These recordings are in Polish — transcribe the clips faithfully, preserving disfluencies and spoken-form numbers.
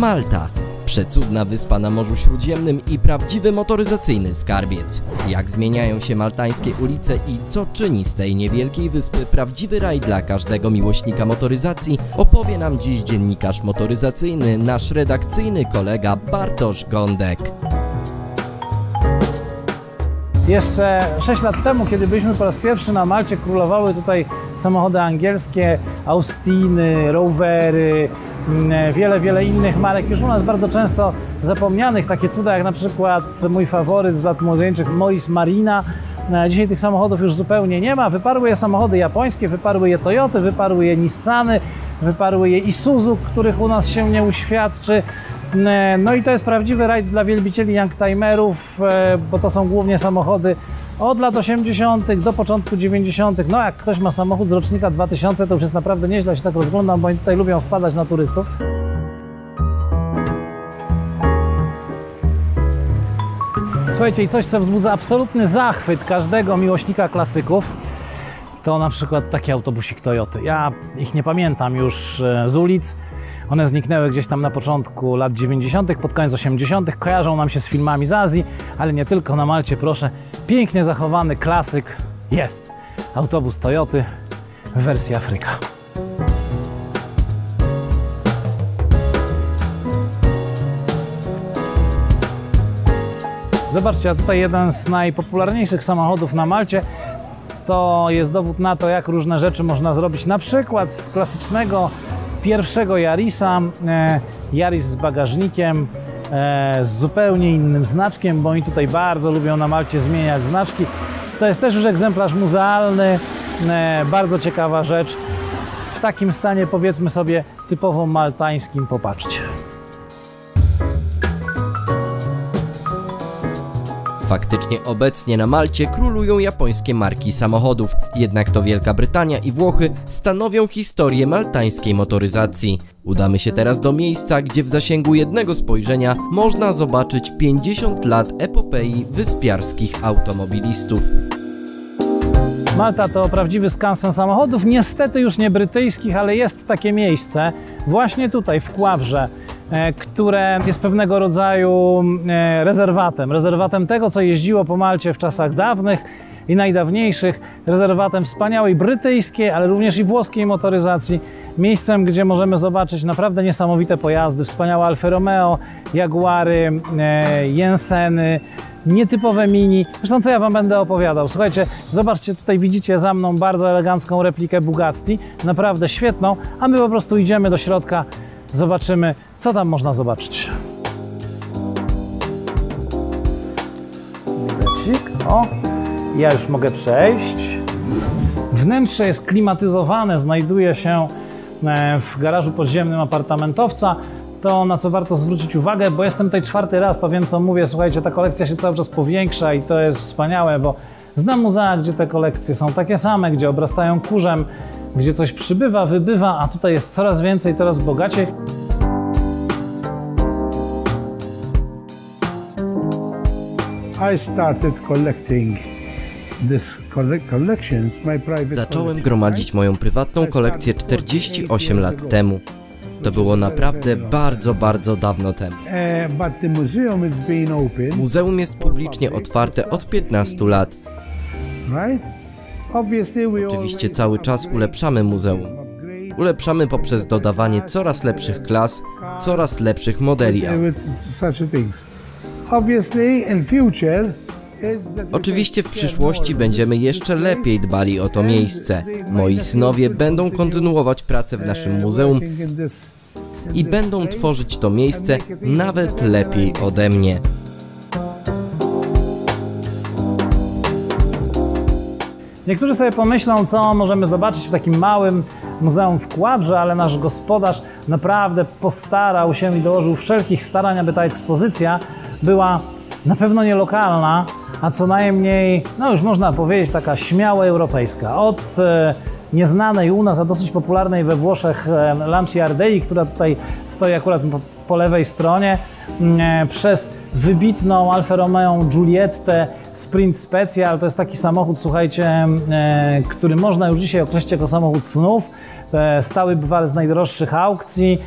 Malta. Przecudna wyspa na Morzu Śródziemnym i prawdziwy motoryzacyjny skarbiec. Jak zmieniają się maltańskie ulice i co czyni z tej niewielkiej wyspy prawdziwy raj dla każdego miłośnika motoryzacji, opowie nam dziś dziennikarz motoryzacyjny, nasz redakcyjny kolega Bartosz Gondek. Jeszcze sześć lat temu, kiedy byliśmy po raz pierwszy na Malcie, królowały tutaj samochody angielskie, Austiny, Rowery, wiele, wiele innych marek, już u nas bardzo często zapomnianych, takie cuda jak na przykład mój faworyt z lat młodzieńczych Morris Marina. Dzisiaj tych samochodów już zupełnie nie ma, wyparły je samochody japońskie, wyparły je Toyoty, wyparły je Nissany, wyparły je Isuzu, których u nas się nie uświadczy. No i to jest prawdziwy raj dla wielbicieli Youngtimerów, bo to są głównie samochody od lat osiemdziesiątych do początku dziewięćdziesiątych. No jak ktoś ma samochód z rocznika dwa tysiące, to już jest naprawdę nieźle, się tak rozglądam, bo oni tutaj lubią wpadać na turystów. Słuchajcie, i coś, co wzbudza absolutny zachwyt każdego miłośnika klasyków, to na przykład taki autobusik Toyoty. Ja ich nie pamiętam już z ulic. One zniknęły gdzieś tam na początku lat dziewięćdziesiątych, pod koniec osiemdziesiątych. Kojarzą nam się z filmami z Azji, ale nie tylko, na Malcie, proszę. Pięknie zachowany klasyk jest. Autobus Toyoty w wersji Afryka. Zobaczcie, a tutaj jeden z najpopularniejszych samochodów na Malcie. To jest dowód na to, jak różne rzeczy można zrobić. Na przykład z klasycznego pierwszego Yarisa, e, Yaris z bagażnikiem, e, z zupełnie innym znaczkiem, bo oni tutaj bardzo lubią na Malcie zmieniać znaczki. To jest też już egzemplarz muzealny, e, bardzo ciekawa rzecz. W takim stanie, powiedzmy sobie, typowo maltańskim, popatrzcie. Faktycznie obecnie na Malcie królują japońskie marki samochodów, jednak to Wielka Brytania i Włochy stanowią historię maltańskiej motoryzacji. Udamy się teraz do miejsca, gdzie w zasięgu jednego spojrzenia można zobaczyć pięćdziesiąt lat epopei wyspiarskich automobilistów. Malta to prawdziwy skansen samochodów, niestety już nie brytyjskich, ale jest takie miejsce, właśnie tutaj w Qawrze, które jest pewnego rodzaju rezerwatem, rezerwatem tego, co jeździło po Malcie w czasach dawnych i najdawniejszych, rezerwatem wspaniałej brytyjskiej, ale również i włoskiej motoryzacji, miejscem, gdzie możemy zobaczyć naprawdę niesamowite pojazdy, wspaniałe Alfa Romeo, Jaguary, Jenseny, nietypowe mini. Zresztą co ja wam będę opowiadał? Słuchajcie, zobaczcie, tutaj widzicie za mną bardzo elegancką replikę Bugatti, naprawdę świetną, a my po prostu idziemy do środka. Zobaczymy, co tam można zobaczyć. O, ja już mogę przejść. Wnętrze jest klimatyzowane, znajduje się w garażu podziemnym apartamentowca. To, na co warto zwrócić uwagę, bo jestem tutaj czwarty raz, to wiem, co mówię. Słuchajcie, ta kolekcja się cały czas powiększa i to jest wspaniałe, bo znam muzea, gdzie te kolekcje są takie same, gdzie obrastają kurzem, gdzie coś przybywa, wybywa, a tutaj jest coraz więcej, coraz bogaciej. I started collecting this collections, my private Zacząłem gromadzić moją prywatną kolekcję czterdzieści osiem lat temu. To było naprawdę bardzo, bardzo dawno temu. Muzeum jest publicznie otwarte od piętnastu lat. Oczywiście cały czas ulepszamy muzeum. Ulepszamy poprzez dodawanie coraz lepszych klas, coraz lepszych modeli. Oczywiście w przyszłości będziemy jeszcze lepiej dbali o to miejsce. Moi synowie będą kontynuować pracę w naszym muzeum i będą tworzyć to miejsce nawet lepiej ode mnie. Niektórzy sobie pomyślą, co możemy zobaczyć w takim małym muzeum w Qawrze, ale nasz gospodarz naprawdę postarał się i dołożył wszelkich starań, aby ta ekspozycja była na pewno nie lokalna, a co najmniej, no już można powiedzieć, taka śmiało europejska. Od e, nieznanej u nas, a dosyć popularnej we Włoszech e, Lancia Ardei, która tutaj stoi akurat po, po lewej stronie, e, przez wybitną Alfa Romeo Giuliettę Sprint Specjal. To jest taki samochód, słuchajcie, e, który można już dzisiaj określić jako samochód snów. stały bywalec najdroższych aukcji.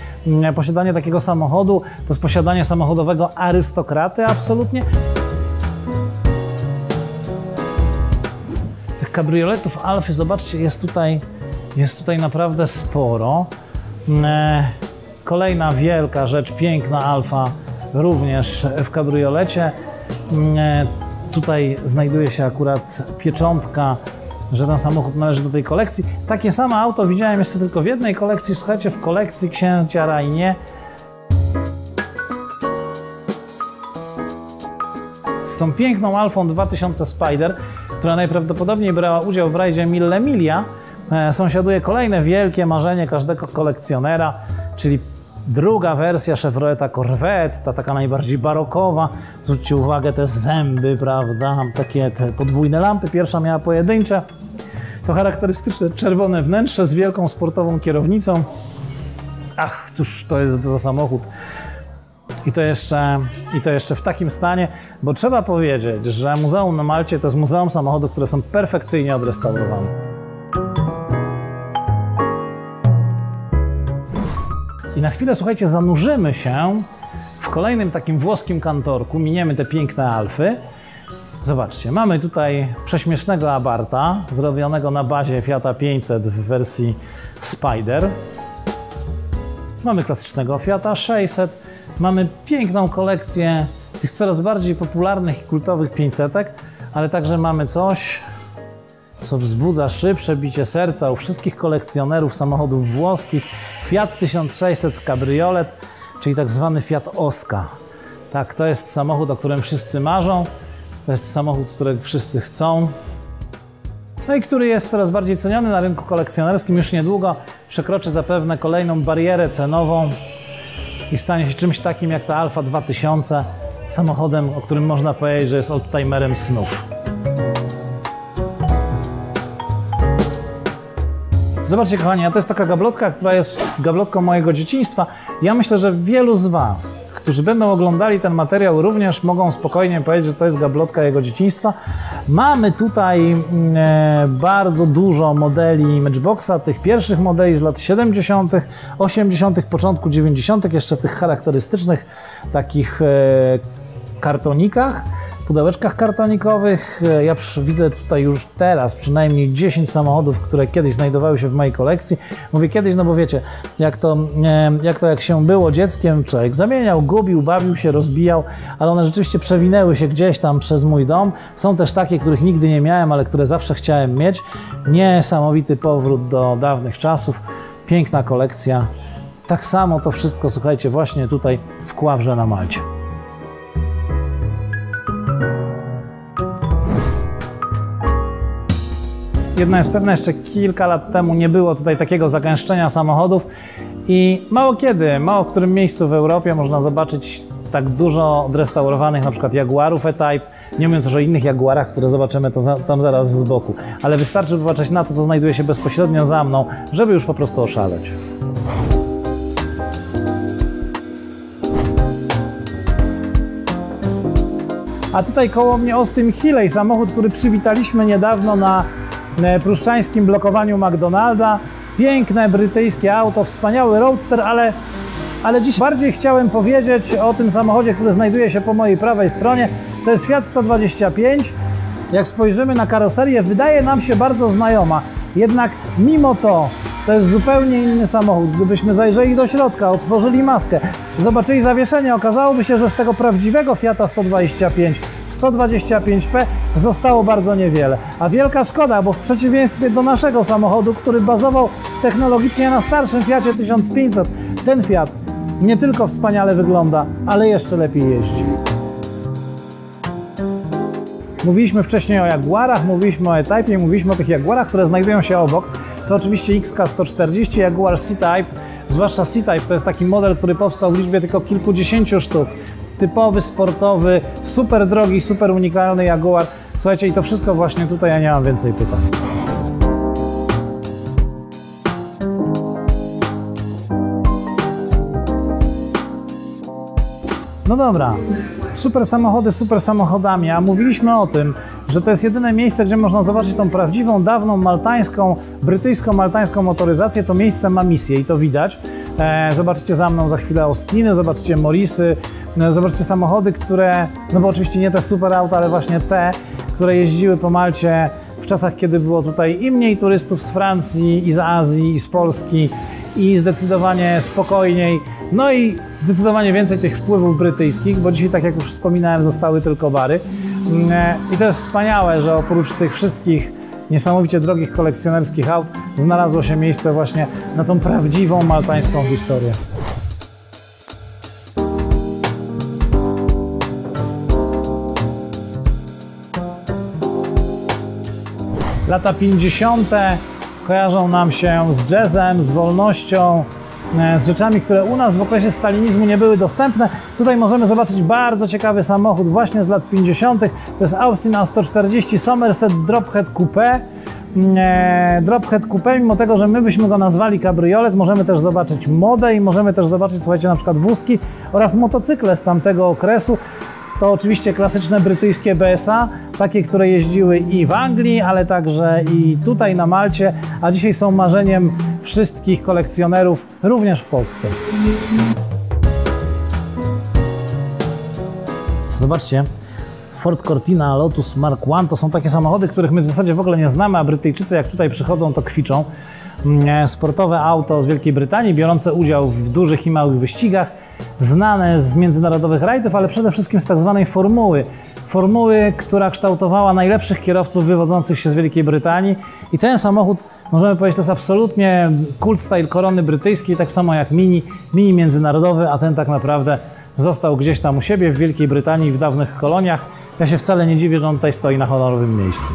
Posiadanie takiego samochodu to jest posiadanie samochodowego arystokraty absolutnie. Tych kabrioletów Alfy, zobaczcie, jest tutaj, jest tutaj naprawdę sporo. Kolejna wielka rzecz, piękna Alfa, również w kabriolecie. Tutaj znajduje się akurat pieczątka, że ten samochód należy do tej kolekcji. Takie samo auto widziałem jeszcze tylko w jednej kolekcji, słuchajcie, w kolekcji księcia Rainie. Z tą piękną Alfą dwa tysiące Spider, która najprawdopodobniej brała udział w rajdzie Mille Miglia, sąsiaduje kolejne wielkie marzenie każdego kolekcjonera, czyli druga wersja Chevroleta Corvette, ta taka najbardziej barokowa. Zwróćcie uwagę, te zęby, prawda, takie te podwójne lampy, pierwsza miała pojedyncze. To charakterystyczne czerwone wnętrze z wielką sportową kierownicą. Ach, cóż to jest za samochód. I to, jeszcze, I to jeszcze w takim stanie, bo trzeba powiedzieć, że muzeum na Malcie to jest muzeum samochodów, które są perfekcyjnie odrestaurowane. I na chwilę, słuchajcie, zanurzymy się w kolejnym takim włoskim kantorku, miniemy te piękne Alfy. Zobaczcie, mamy tutaj prześmiesznego Abartha, zrobionego na bazie Fiata pięćset w wersji Spider. Mamy klasycznego Fiata sześćset, mamy piękną kolekcję tych coraz bardziej popularnych i kultowych pięćsetek, ale także mamy coś, co wzbudza szybsze bicie serca u wszystkich kolekcjonerów samochodów włoskich. Fiat tysiąc sześćset Cabriolet, czyli tak zwany Fiat Oscar. Tak, to jest samochód, o którym wszyscy marzą, to jest samochód, którego wszyscy chcą, no i który jest coraz bardziej ceniony na rynku kolekcjonerskim. Już niedługo przekroczy zapewne kolejną barierę cenową i stanie się czymś takim jak ta Alfa dwa tysiące, samochodem, o którym można powiedzieć, że jest oldtimerem snów. Zobaczcie, kochani, a to jest taka gablotka, która jest gablotką mojego dzieciństwa. Ja myślę, że wielu z Was, którzy będą oglądali ten materiał, również mogą spokojnie powiedzieć, że to jest gablotka jego dzieciństwa. Mamy tutaj e, bardzo dużo modeli Matchboxa, tych pierwszych modeli z lat siedemdziesiątych, osiemdziesiątych, początku dziewięćdziesiątych, jeszcze w tych charakterystycznych takich e, kartonikach, pudełeczkach kartonikowych. Ja widzę tutaj już teraz przynajmniej dziesięć samochodów, które kiedyś znajdowały się w mojej kolekcji. Mówię kiedyś, no bo wiecie, jak to, jak to jak się było dzieckiem, człowiek zamieniał, gubił, bawił się, rozbijał, ale one rzeczywiście przewinęły się gdzieś tam przez mój dom. Są też takie, których nigdy nie miałem, ale które zawsze chciałem mieć. Niesamowity powrót do dawnych czasów. Piękna kolekcja. Tak samo to wszystko, słuchajcie, właśnie tutaj w Qawrze na Malcie. Jedna jest pewna, jeszcze kilka lat temu nie było tutaj takiego zagęszczenia samochodów i mało kiedy, mało w którym miejscu w Europie można zobaczyć tak dużo odrestaurowanych na przykład Jaguarów E-Type, nie mówiąc już o innych Jaguarach, które zobaczymy to za, tam zaraz z boku, ale wystarczy popatrzeć na to, co znajduje się bezpośrednio za mną, żeby już po prostu oszaleć. A tutaj koło mnie Austin Healey, samochód, który przywitaliśmy niedawno na pruszczańskim blokowaniu McDonalda. Piękne brytyjskie auto, wspaniały roadster, ale, ale dziś bardziej chciałem powiedzieć o tym samochodzie, który znajduje się po mojej prawej stronie. To jest Fiat sto dwadzieścia pięć. Jak spojrzymy na karoserię, wydaje nam się bardzo znajoma, jednak mimo to to jest zupełnie inny samochód. Gdybyśmy zajrzeli do środka, otworzyli maskę, zobaczyli zawieszenie, okazałoby się, że z tego prawdziwego Fiata sto dwadzieścia pięć, sto dwadzieścia pięć P zostało bardzo niewiele. A wielka szkoda, bo w przeciwieństwie do naszego samochodu, który bazował technologicznie na starszym Fiacie tysiąc pięćset, ten Fiat nie tylko wspaniale wygląda, ale jeszcze lepiej jeździ. Mówiliśmy wcześniej o Jaguarach, mówiliśmy o E-Type'ie, mówiliśmy o tych Jaguarach, które znajdują się obok. To oczywiście X K sto czterdzieści, Jaguar C-Type, zwłaszcza C-Type to jest taki model, który powstał w liczbie tylko kilkudziesięciu sztuk. Typowy, sportowy, super drogi, super unikalny Jaguar. Słuchajcie, i to wszystko właśnie tutaj, ja nie mam więcej pytań. No dobra. Super samochody super samochodami, a mówiliśmy o tym, że to jest jedyne miejsce, gdzie można zobaczyć tą prawdziwą, dawną, maltańską, brytyjsko-maltańską motoryzację. To miejsce ma misję i to widać. Zobaczycie za mną za chwilę Austiny, zobaczycie Morrisy, zobaczycie samochody, które, no bo oczywiście nie te super auta, ale właśnie te, które jeździły po Malcie w czasach, kiedy było tutaj i mniej turystów z Francji, i z Azji, i z Polski, i zdecydowanie spokojniej, no i zdecydowanie więcej tych wpływów brytyjskich, bo dzisiaj, tak jak już wspominałem, zostały tylko bary. I to jest wspaniałe, że oprócz tych wszystkich niesamowicie drogich kolekcjonerskich aut znalazło się miejsce właśnie na tą prawdziwą maltańską historię. Lata pięćdziesiąte kojarzą nam się z jazzem, z wolnością, z rzeczami, które u nas w okresie stalinizmu nie były dostępne. Tutaj możemy zobaczyć bardzo ciekawy samochód właśnie z lat pięćdziesiątych. To jest Austin A sto czterdzieści Somerset Drophead Coupe. Drophead Coupe, mimo tego, że my byśmy go nazwali kabriolet, możemy też zobaczyć modę i możemy też zobaczyć, słuchajcie, na przykład wózki oraz motocykle z tamtego okresu. To oczywiście klasyczne brytyjskie B S A, takie, które jeździły i w Anglii, ale także i tutaj na Malcie, a dzisiaj są marzeniem wszystkich kolekcjonerów również w Polsce. Zobaczcie, Ford Cortina Lotus Mark jeden to są takie samochody, których my w zasadzie w ogóle nie znamy, a Brytyjczycy jak tutaj przychodzą, to kwiczą. Sportowe auto z Wielkiej Brytanii, biorące udział w dużych i małych wyścigach, znane z międzynarodowych rajdów, ale przede wszystkim z tak zwanej formuły. Formuły, która kształtowała najlepszych kierowców wywodzących się z Wielkiej Brytanii. I ten samochód, możemy powiedzieć, to jest absolutnie kult style korony brytyjskiej, tak samo jak Mini, Mini międzynarodowy, a ten tak naprawdę został gdzieś tam u siebie w Wielkiej Brytanii, w dawnych koloniach. Ja się wcale nie dziwię, że on tutaj stoi na honorowym miejscu.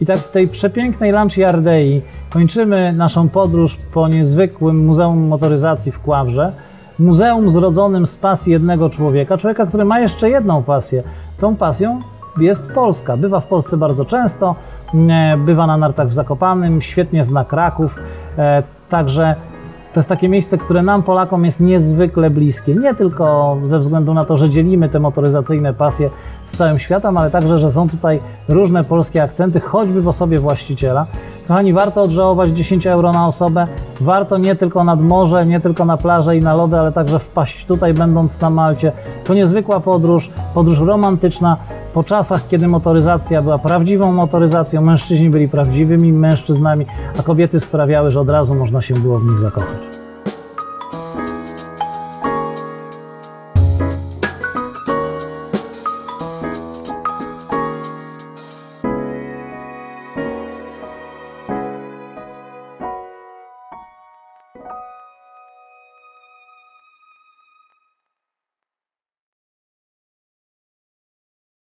I tak w tej przepięknej Lancii Ardei kończymy naszą podróż po niezwykłym Muzeum Motoryzacji w Qawrze. Muzeum zrodzonym z pasji jednego człowieka, człowieka, który ma jeszcze jedną pasję. Tą pasją jest Polska. Bywa w Polsce bardzo często, bywa na nartach w Zakopanym, świetnie zna Kraków. Także to jest takie miejsce, które nam Polakom jest niezwykle bliskie. Nie tylko ze względu na to, że dzielimy te motoryzacyjne pasje z całym światem, ale także, że są tutaj różne polskie akcenty, choćby w osobie właściciela. Kochani, warto odżałować dziesięć euro na osobę. Warto nie tylko nad morze, nie tylko na plażę i na lody, ale także wpaść tutaj, będąc na Malcie. To niezwykła podróż, podróż romantyczna, po czasach, kiedy motoryzacja była prawdziwą motoryzacją, mężczyźni byli prawdziwymi mężczyznami, a kobiety sprawiały, że od razu można się było w nich zakochać.